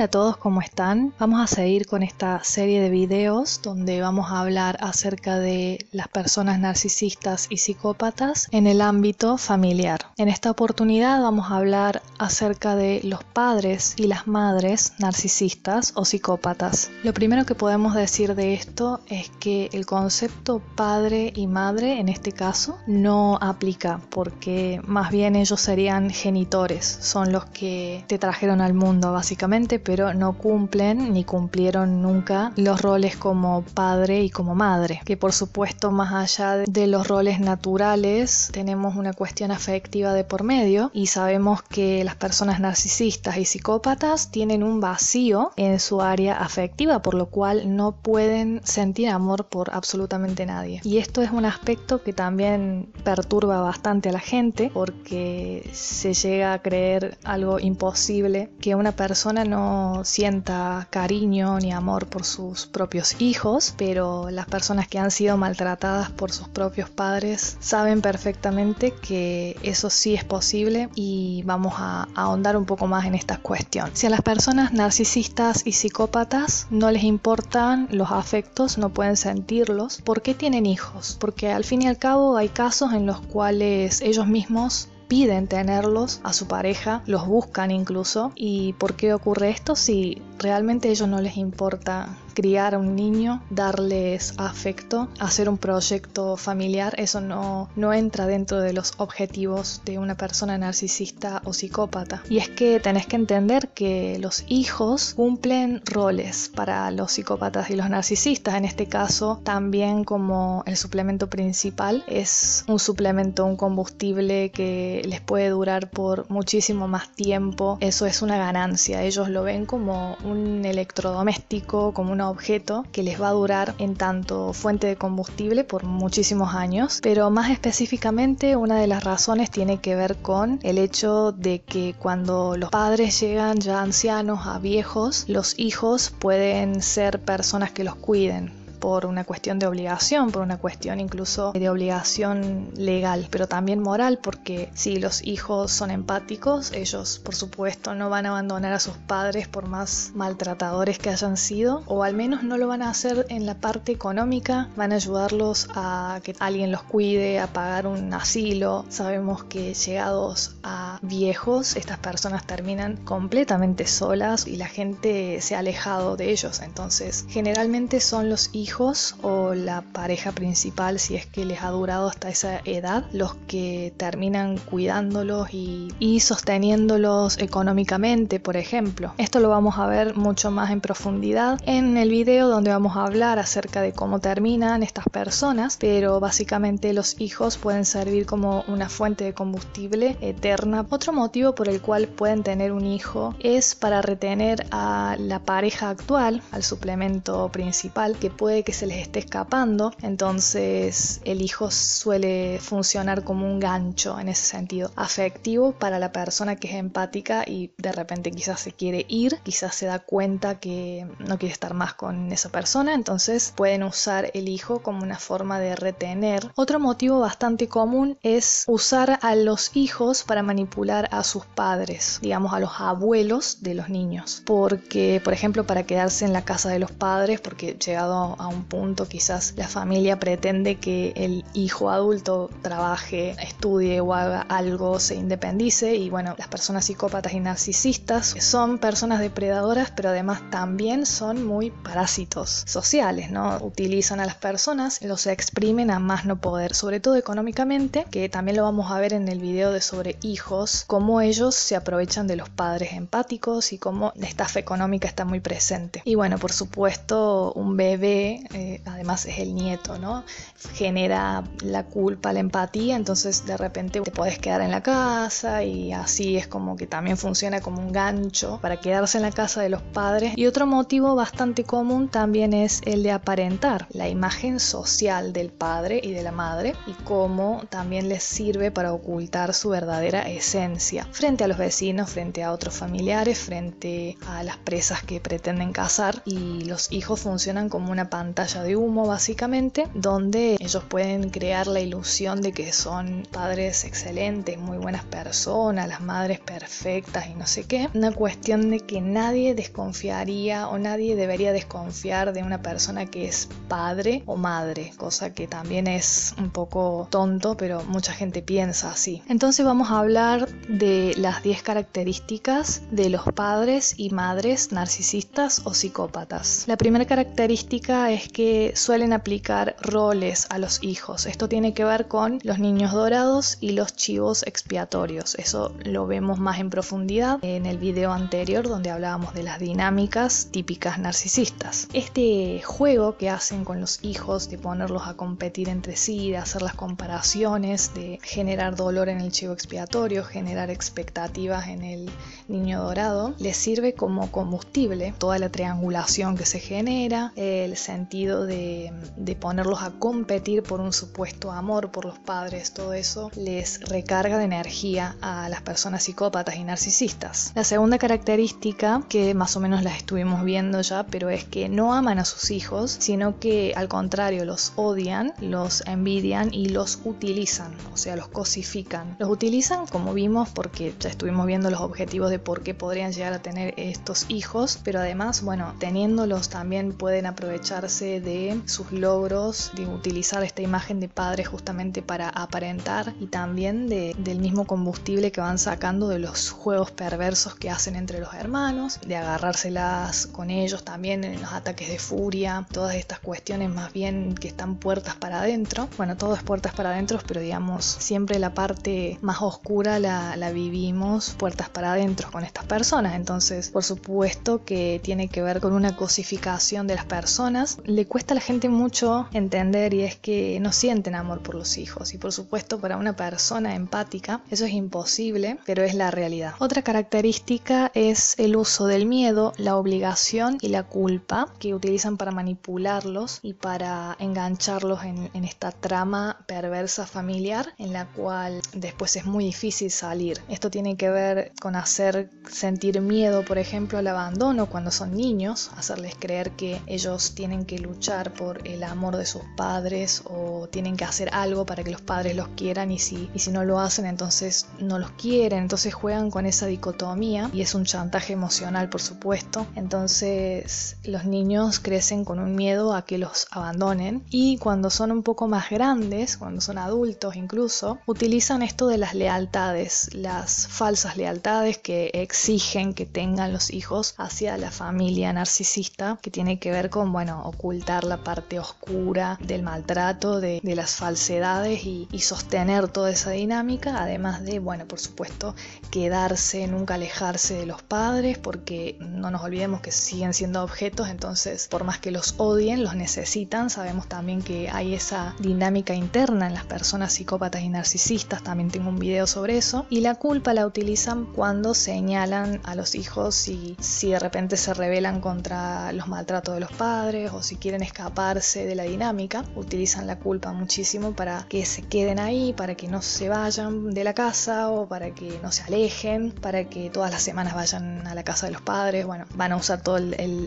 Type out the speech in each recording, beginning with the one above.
Hola a todos, ¿cómo están? Vamos a seguir con esta serie de videos donde vamos a hablar acerca de las personas narcisistas y psicópatas en el ámbito familiar. En esta oportunidad vamos a hablar acerca de los padres y las madres narcisistas o psicópatas. Lo primero que podemos decir de esto es que el concepto padre y madre en este caso no aplica, porque más bien ellos serían genitores, son los que te trajeron al mundo básicamente, pero no cumplen ni cumplieron nunca los roles como padre y como madre, que por supuesto más allá de los roles naturales tenemos una cuestión afectiva de por medio, y sabemos que las personas narcisistas y psicópatas tienen un vacío en su área afectiva, por lo cual no pueden sentir amor por absolutamente nadie. Y esto es un aspecto que también perturba bastante a la gente, porque se llega a creer algo imposible que una persona no sienta cariño ni amor por sus propios hijos, pero las personas que han sido maltratadas por sus propios padres saben perfectamente que eso sí es posible, y vamos a ahondar un poco más en esta cuestión. Si a las personas narcisistas y psicópatas no les importan los afectos, no pueden sentirlos, ¿por qué tienen hijos? Porque al fin y al cabo hay casos en los cuales ellos mismos piden tenerlos a su pareja, los buscan incluso. ¿Y por qué ocurre esto si realmente a ellos no les importa criar a un niño, darles afecto, hacer un proyecto familiar? Eso no entra dentro de los objetivos de una persona narcisista o psicópata. Y es que tenés que entender que los hijos cumplen roles para los psicópatas y los narcisistas. En este caso, también como el suplemento principal, es un suplemento, un combustible que les puede durar por muchísimo más tiempo. Eso es una ganancia. Ellos lo ven como un electrodoméstico, como un objeto que les va a durar en tanto fuente de combustible por muchísimos años. Pero más específicamente, una de las razones tiene que ver con el hecho de que cuando los padres llegan ya ancianos a viejos, los hijos pueden ser personas que los cuiden, por una cuestión de obligación, por una cuestión incluso de obligación legal, pero también moral, porque si los hijos son empáticos, ellos por supuesto no van a abandonar a sus padres por más maltratadores que hayan sido, o al menos no lo van a hacer en la parte económica, van a ayudarlos a que alguien los cuide, a pagar un asilo. Sabemos que llegados a viejos, estas personas terminan completamente solas y la gente se ha alejado de ellos, entonces generalmente son los hijos o la pareja principal, si es que les ha durado hasta esa edad, los que terminan cuidándolos y sosteniéndolos económicamente, por ejemplo. Esto lo vamos a ver mucho más en profundidad en el video donde vamos a hablar acerca de cómo terminan estas personas, pero básicamente los hijos pueden servir como una fuente de combustible eterna. Otro motivo por el cual pueden tener un hijo es para retener a la pareja actual, al suplemento principal, que puede que se les esté escapando. Entonces el hijo suele funcionar como un gancho en ese sentido afectivo para la persona que es empática y de repente quizás se quiere ir, quizás se da cuenta que no quiere estar más con esa persona, entonces pueden usar el hijo como una forma de retener. Otro motivo bastante común es usar a los hijos para manipular a sus padres, digamos a los abuelos de los niños, porque por ejemplo para quedarse en la casa de los padres, porque llegado a un punto quizás la familia pretende que el hijo adulto trabaje, estudie o haga algo, se independice. Y bueno, las personas psicópatas y narcisistas son personas depredadoras, pero además también son muy parásitos sociales, ¿no? Utilizan a las personas, los exprimen a más no poder, sobre todo económicamente, que también lo vamos a ver en el video de sobre hijos, cómo ellos se aprovechan de los padres empáticos y cómo la estafa económica está muy presente. Y bueno, por supuesto, un bebé, además es el nieto, ¿no? Genera la culpa, la empatía, entonces de repente te podés quedar en la casa, y así es como que también funciona como un gancho para quedarse en la casa de los padres. Y otro motivo bastante común también es el de aparentar la imagen social del padre y de la madre, y cómo también les sirve para ocultar su verdadera esencia. presencia frente a los vecinos, frente a otros familiares, frente a las presas que pretenden cazar, y los hijos funcionan como una pantalla de humo básicamente, donde ellos pueden crear la ilusión de que son padres excelentes, muy buenas personas, las madres perfectas y no sé qué. Una cuestión de que nadie desconfiaría o nadie debería desconfiar de una persona que es padre o madre, cosa que también es un poco tonto, pero mucha gente piensa así. Entonces vamos a hablar de las 10 características de los padres y madres narcisistas o psicópatas. La primera característica es que suelen aplicar roles a los hijos. Esto tiene que ver con los niños dorados y los chivos expiatorios. Eso lo vemos más en profundidad en el video anterior donde hablábamos de las dinámicas típicas narcisistas. Este juego que hacen con los hijos de ponerlos a competir entre sí, de hacer las comparaciones, de generar dolor en el chivo expiatorio, generar expectativas en el niño dorado, les sirve como combustible toda la triangulación que se genera, el sentido de ponerlos a competir por un supuesto amor por los padres. Todo eso les recarga de energía a las personas psicópatas y narcisistas. La segunda característica, que más o menos las estuvimos viendo ya, pero es que no aman a sus hijos, sino que al contrario los odian, los envidian y los utilizan, o sea, los cosifican. Los utilizan, como vimos, porque ya estuvimos viendo los objetivos de por qué podrían llegar a tener estos hijos, pero además, bueno, teniéndolos también pueden aprovecharse de sus logros, de utilizar esta imagen de padre justamente para aparentar, y también del mismo combustible que van sacando de los juegos perversos que hacen entre los hermanos, de agarrárselas con ellos también en los ataques de furia, todas estas cuestiones más bien que están puertas para adentro. Bueno, todo es puertas para adentro, pero digamos, siempre la parte más oscura la vivimos puertas para adentro con estas personas. Entonces, por supuesto que tiene que ver con una cosificación de las personas. Le cuesta a la gente mucho entender, y es que no sienten amor por los hijos, y por supuesto para una persona empática eso es imposible, pero es la realidad. Otra característica es el uso del miedo, la obligación y la culpa que utilizan para manipularlos y para engancharlos en esta trama perversa familiar en la cual después es muy difícil salir. Esto tiene que ver con hacer sentir miedo, por ejemplo, al abandono cuando son niños, hacerles creer que ellos tienen que luchar por el amor de sus padres o tienen que hacer algo para que los padres los quieran, y si no lo hacen entonces no los quieren. Entonces juegan con esa dicotomía y es un chantaje emocional, por supuesto. Entonces los niños crecen con un miedo a que los abandonen, y cuando son un poco más grandes, cuando son adultos incluso, utilizan esto de las lealtades, las falsas lealtades que exigen que tengan los hijos hacia la familia narcisista, que tiene que ver con, bueno, ocultar la parte oscura del maltrato, de las falsedades, y sostener toda esa dinámica, además de, bueno, por supuesto, quedarse, nunca alejarse de los padres, porque no nos olvidemos que siguen siendo objetos. Entonces, por más que los odien, los necesitan. Sabemos también que hay esa dinámica interna en las personas psicópatas y narcisistas, también tengo un video sobre eso. Y la culpa la utilizan cuando señalan a los hijos si de repente se rebelan contra los maltratos de los padres, o si quieren escaparse de la dinámica, utilizan la culpa muchísimo para que se queden ahí, para que no se vayan de la casa, o para que no se alejen, para que todas las semanas vayan a la casa de los padres. Bueno, van a usar toda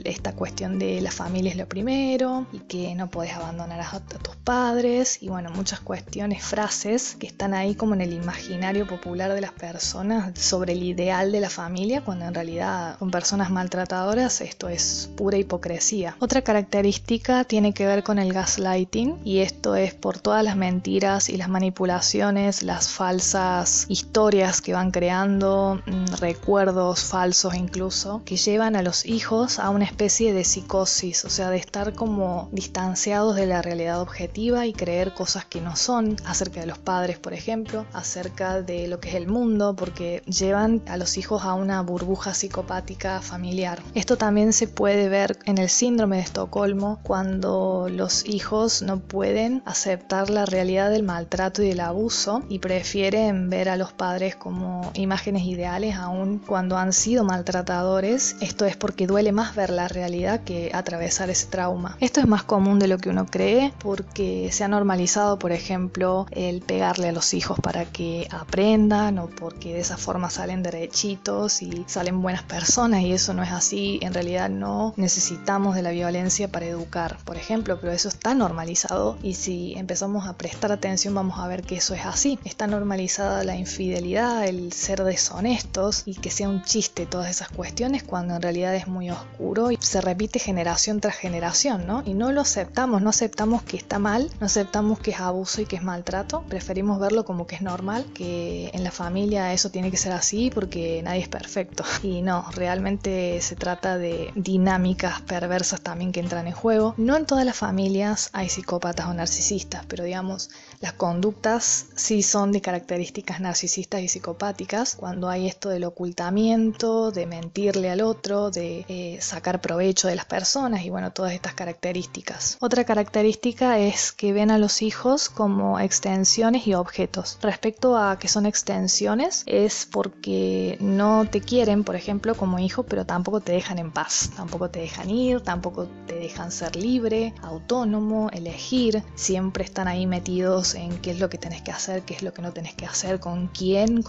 esta cuestión de la familia es lo primero, y que no podés abandonar a tus padres, y bueno, muchas cuestiones, frases que están ahí como en el imaginario popular de las personas sobre el ideal de la familia, cuando en realidad con personas maltratadoras esto es pura hipocresía. Otra característica tiene que ver con el gaslighting, y esto es por todas las mentiras y las manipulaciones, las falsas historias que van creando, recuerdos falsos incluso, que llevan a los hijos a una especie de psicosis, o sea, de estar como distanciados de la realidad objetiva y creer cosas que no son, acerca de los padres, por ejemplo, acerca de lo que es el mundo, porque llevan a los hijos a una burbuja psicopática familiar. Esto también se puede ver en el síndrome de Estocolmo, cuando los hijos no pueden aceptar la realidad del maltrato y del abuso, y prefieren ver a los padres como imágenes ideales, aun cuando han sido maltratadores. Esto es porque duele más ver la realidad que atravesar ese trauma. Esto es más común de lo que uno cree, porque se ha normalizado, por ejemplo, el pegarle a los hijos para que aprendan, entiendan o porque de esa forma salen derechitos y salen buenas personas, y eso no es así. En realidad no necesitamos de la violencia para educar, por ejemplo, pero eso está normalizado, y si empezamos a prestar atención vamos a ver que eso es así. Está normalizada la infidelidad, el ser deshonestos y que sea un chiste todas esas cuestiones, cuando en realidad es muy oscuro y se repite generación tras generación, ¿no? Y no lo aceptamos, no aceptamos que está mal, no aceptamos que es abuso y que es maltrato, preferimos verlo como que es normal, que en la familia eso tiene que ser así porque nadie es perfecto. Y no, realmente se trata de dinámicas perversas también que entran en juego. No en todas las familias hay psicópatas o narcisistas, pero digamos, las conductas sí son de características narcisistas y psicopáticas, cuando hay esto del ocultamiento, de mentirle al otro, de sacar provecho de las personas y bueno, todas estas características. Otra característica es que ven a los hijos como extensiones y objetos. Respecto a que son extensiones, es porque no te quieren, por ejemplo, como hijo, pero tampoco te dejan en paz, tampoco te dejan ir, tampoco te dejan ser libre, autónomo, elegir. Siempre están ahí metidos en qué es lo que tenés que hacer, qué es lo que no tenés que hacer, con quién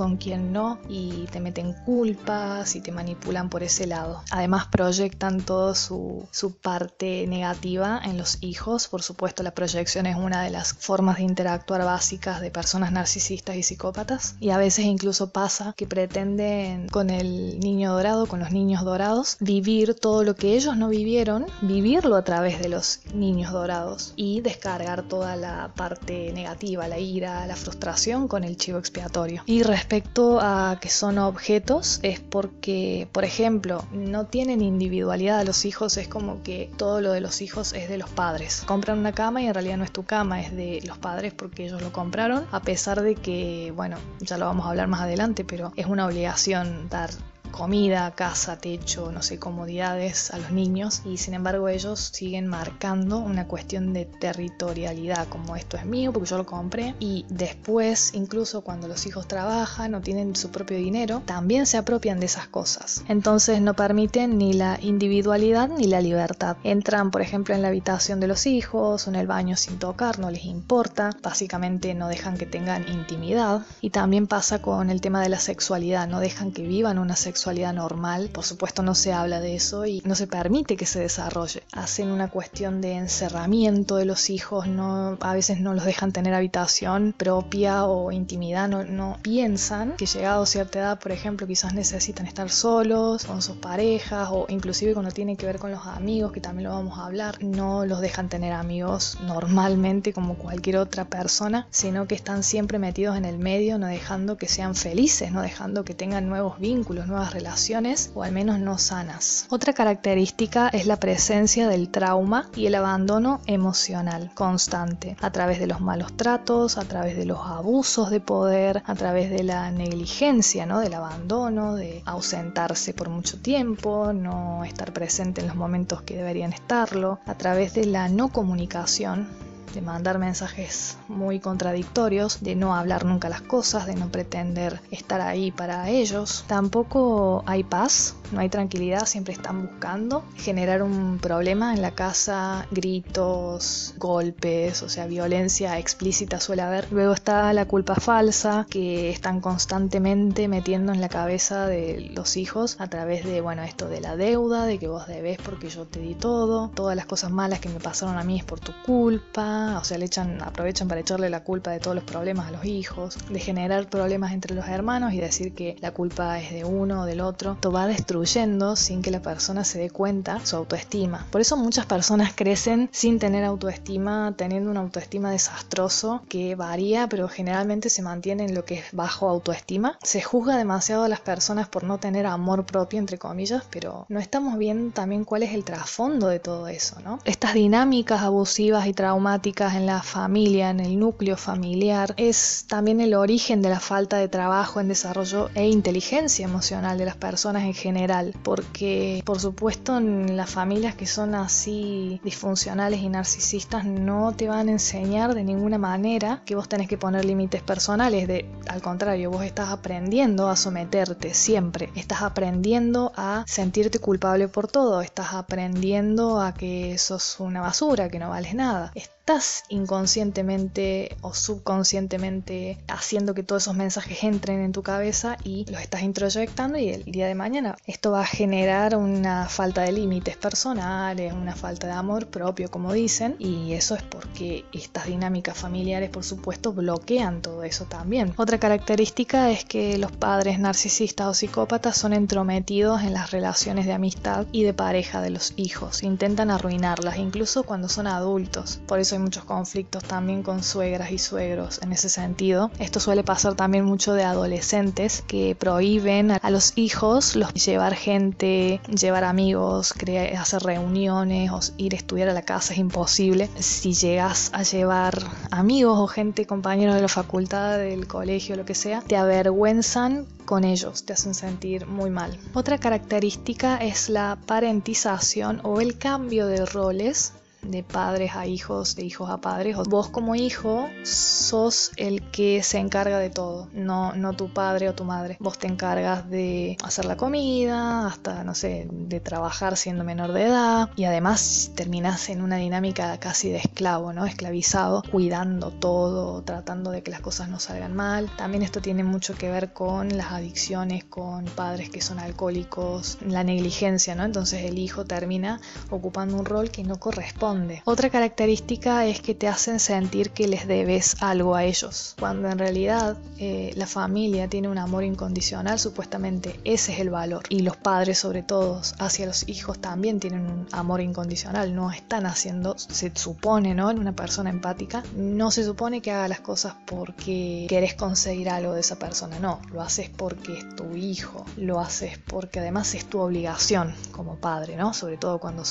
no, y te meten culpas y te manipulan por ese lado. Además proyectan toda su parte negativa en los hijos. Por supuesto, la proyección es una de las formas de interactuar básicas de personas narcisistas y psicópatas, y a veces incluso pasa que pretenden con el niño dorado, con los niños dorados, vivir todo lo que ellos no vivieron, vivirlo a través de los niños dorados y descargar toda la parte negativa, la ira, la frustración con el chivo expiatorio. Y respecto a que son objetos, es porque, por ejemplo, no tienen individualidad a los hijos, es como que todo lo de los hijos es de los padres. Compran una cama y en realidad no es tu cama, es de los padres porque ellos lo compraron, a pesar de que, bueno, ya lo vamos a hablar más adelante, pero es una obligación dar comida, casa, techo, no sé, comodidades a los niños, y sin embargo ellos siguen marcando una cuestión de territorialidad, como esto es mío porque yo lo compré. Y después, incluso cuando los hijos trabajan o tienen su propio dinero, también se apropian de esas cosas. Entonces no permiten ni la individualidad ni la libertad. Entran, por ejemplo, en la habitación de los hijos o en el baño sin tocar, no les importa, básicamente no dejan que tengan intimidad. Y también pasa con el tema de la sexualidad, no dejan que vivan una sexualidad normal, por supuesto no se habla de eso y no se permite que se desarrolle. Hacen una cuestión de encerramiento de los hijos, no, a veces no los dejan tener habitación propia o intimidad, no piensan que llegado a cierta edad, por ejemplo, quizás necesitan estar solos con sus parejas, o inclusive cuando tiene que ver con los amigos, que también lo vamos a hablar, no los dejan tener amigos normalmente como cualquier otra persona, sino que están siempre metidos en el medio, no dejando que sean felices, no dejando que tengan nuevos vínculos, nuevas relaciones, o al menos no sanas. Otra característica es la presencia del trauma y el abandono emocional constante, a través de los malos tratos, a través de los abusos de poder, a través de la negligencia, ¿no? Del abandono, de ausentarse por mucho tiempo, no estar presente en los momentos que deberían estarlo, a través de la no comunicación, de mandar mensajes muy contradictorios, de no hablar nunca las cosas, de no pretender estar ahí para ellos. Tampoco hay paz, no hay tranquilidad, siempre están buscando generar un problema en la casa, gritos, golpes, o sea, violencia explícita suele haber. Luego está la culpa falsa, que están constantemente metiendo en la cabeza de los hijos a través de, bueno, esto de la deuda, de que vos debés porque yo te di todo, todas las cosas malas que me pasaron a mí es por tu culpa. O sea, aprovechan para echarle la culpa de todos los problemas a los hijos, de generar problemas entre los hermanos y decir que la culpa es de uno o del otro. Esto va destruyendo, sin que la persona se dé cuenta, su autoestima. Por eso muchas personas crecen sin tener autoestima, teniendo una autoestima desastroso que varía, pero generalmente se mantiene en lo que es bajo autoestima. Se juzga demasiado a las personas por no tener amor propio, entre comillas, pero no estamos viendo también cuál es el trasfondo de todo eso, ¿no? Estas dinámicas abusivas y traumáticas en la familia, en el núcleo familiar, es también el origen de la falta de trabajo en desarrollo e inteligencia emocional de las personas en general, porque por supuesto en las familias que son así disfuncionales y narcisistas no te van a enseñar de ninguna manera que vos tenés que poner límites personales. Al contrario, vos estás aprendiendo a someterte siempre, estás aprendiendo a sentirte culpable por todo, estás aprendiendo a que sos una basura, que no vales nada. estás inconscientemente o subconscientemente haciendo que todos esos mensajes entren en tu cabeza y los estás introyectando, y el día de mañana esto va a generar una falta de límites personales, una falta de amor propio, como dicen, y eso es porque estas dinámicas familiares, por supuesto, bloquean todo eso también. Otra característica es que los padres narcisistas o psicópatas son entrometidos en las relaciones de amistad y de pareja de los hijos, intentan arruinarlas incluso cuando son adultos. Por eso hay muchos conflictos también con suegras y suegros en ese sentido. Esto suele pasar también mucho de adolescentes que prohíben a los hijos llevar gente, llevar amigos, hacer reuniones o ir a estudiar a la casa. Es imposible. Si llegas a llevar amigos o gente, compañeros de la facultad, del colegio, lo que sea, te avergüenzan con ellos, te hacen sentir muy mal. Otra característica es la parentización o el cambio de roles de padres a hijos, de hijos a padres. Vos como hijo sos el que se encarga de todo, no tu padre o tu madre. Vos te encargas de hacer la comida, hasta, no sé, de trabajar siendo menor de edad, y además terminás en una dinámica casi de esclavo, ¿no? Esclavizado, cuidando todo, tratando de que las cosas no salgan mal. También esto tiene mucho que ver con las adicciones, con padres que son alcohólicos, la negligencia, ¿no? Entonces el hijo termina ocupando un rol que no corresponde. Otra característica es que te hacen sentir que les debes algo a ellos, cuando en realidad la familia tiene un amor incondicional, supuestamente ese es el valor, y los padres sobre todo hacia los hijos también tienen un amor incondicional, no están haciendo, se supone, ¿no? En una persona empática no se supone que haga las cosas porque querés conseguir algo de esa persona, no, lo haces porque es tu hijo, lo haces porque además es tu obligación como padre, ¿no? Sobre todo cuando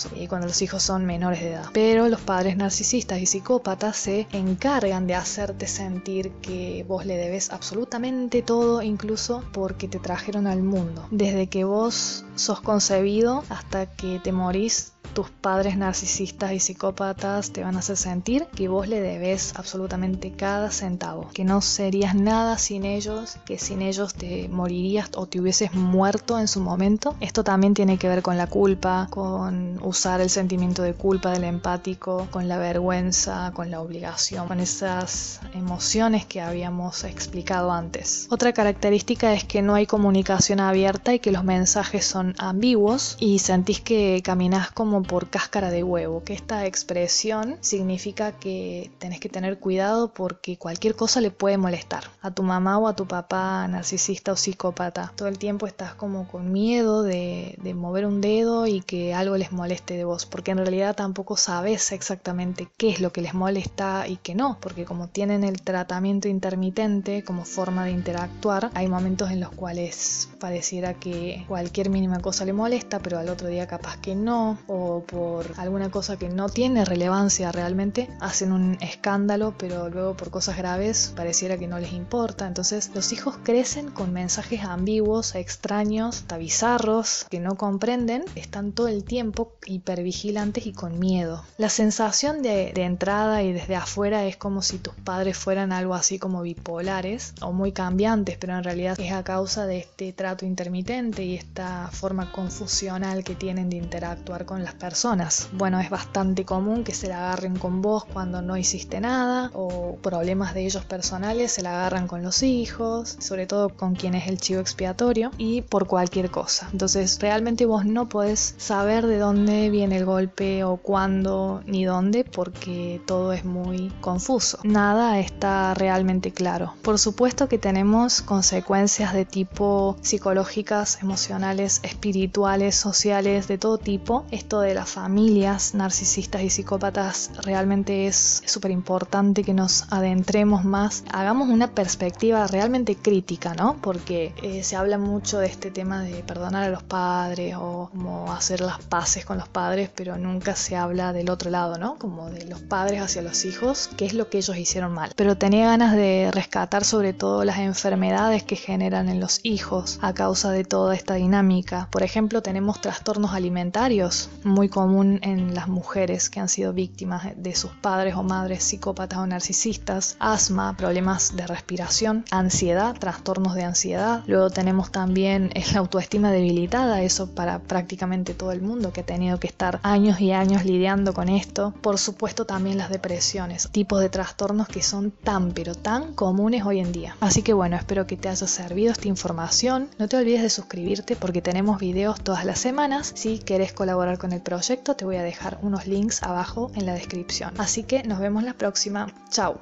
los hijos son menores de edad. Pero los padres narcisistas y psicópatas se encargan de hacerte sentir que vos le debes absolutamente todo, incluso porque te trajeron al mundo. Desde que vos sos concebido hasta que te morís, tus padres narcisistas y psicópatas te van a hacer sentir que vos le debes absolutamente cada centavo, que no serías nada sin ellos, que sin ellos te morirías o te hubieses muerto en su momento. Esto también tiene que ver con la culpa, con usar el sentimiento de culpa del empático, con la vergüenza, con la obligación, con esas emociones que habíamos explicado antes. Otra característica es que no hay comunicación abierta y que los mensajes son ambiguos y sentís que caminás como por cáscara de huevo, que esta expresión significa que tenés que tener cuidado porque cualquier cosa le puede molestar a tu mamá o a tu papá narcisista o psicópata. Todo el tiempo estás como con miedo de mover un dedo y que algo les moleste de vos, porque en realidad tampoco sabes exactamente qué es lo que les molesta y qué no, porque como tienen el tratamiento intermitente como forma de interactuar, hay momentos en los cuales pareciera que cualquier mínima cosa le molesta, pero al otro día capaz que no, o por alguna cosa que no tiene relevancia realmente, hacen un escándalo, pero luego por cosas graves pareciera que no les importa. Entonces los hijos crecen con mensajes ambiguos, extraños, hasta bizarros, que no comprenden, están todo el tiempo hipervigilantes y con miedo. La sensación de entrada y desde afuera es como si tus padres fueran algo así como bipolares o muy cambiantes, pero en realidad es a causa de este trato intermitente y esta forma confusional que tienen de interactuar con las personas. Bueno, es bastante común que se la agarren con vos cuando no hiciste nada, o problemas de ellos personales se la agarran con los hijos, sobre todo con quien es el chivo expiatorio, y por cualquier cosa. Entonces realmente vos no podés saber de dónde viene el golpe o cuándo ni dónde, porque todo es muy confuso, nada está realmente claro. Por supuesto que tenemos consecuencias de tipo psicológicas, emocionales, espirituales, sociales, de todo tipo. Esto de las familias narcisistas y psicópatas realmente es súper importante que nos adentremos más, hagamos una perspectiva realmente crítica, ¿no? Porque se habla mucho de este tema de perdonar a los padres o como hacer las paces con los padres, pero nunca se habla del otro lado, ¿no? Como de los padres hacia los hijos, qué es lo que ellos hicieron mal. Pero tenía ganas de rescatar sobre todo las enfermedades que generan en los hijos a causa de toda esta dinámica. Por ejemplo, tenemos trastornos alimentarios, muy común en las mujeres que han sido víctimas de sus padres o madres psicópatas o narcisistas, asma, problemas de respiración, ansiedad, trastornos de ansiedad. Luego tenemos también la autoestima debilitada, eso para prácticamente todo el mundo que ha tenido que estar años y años lidiando con esto. Por supuesto también las depresiones, tipos de trastornos que son tan pero tan comunes hoy en día. Así que bueno, espero que te haya servido esta información. No te olvides de suscribirte porque tenemos videos todas las semanas. Si querés colaborar con el proyecto, te voy a dejar unos links abajo en la descripción. Así que nos vemos la próxima. Chao.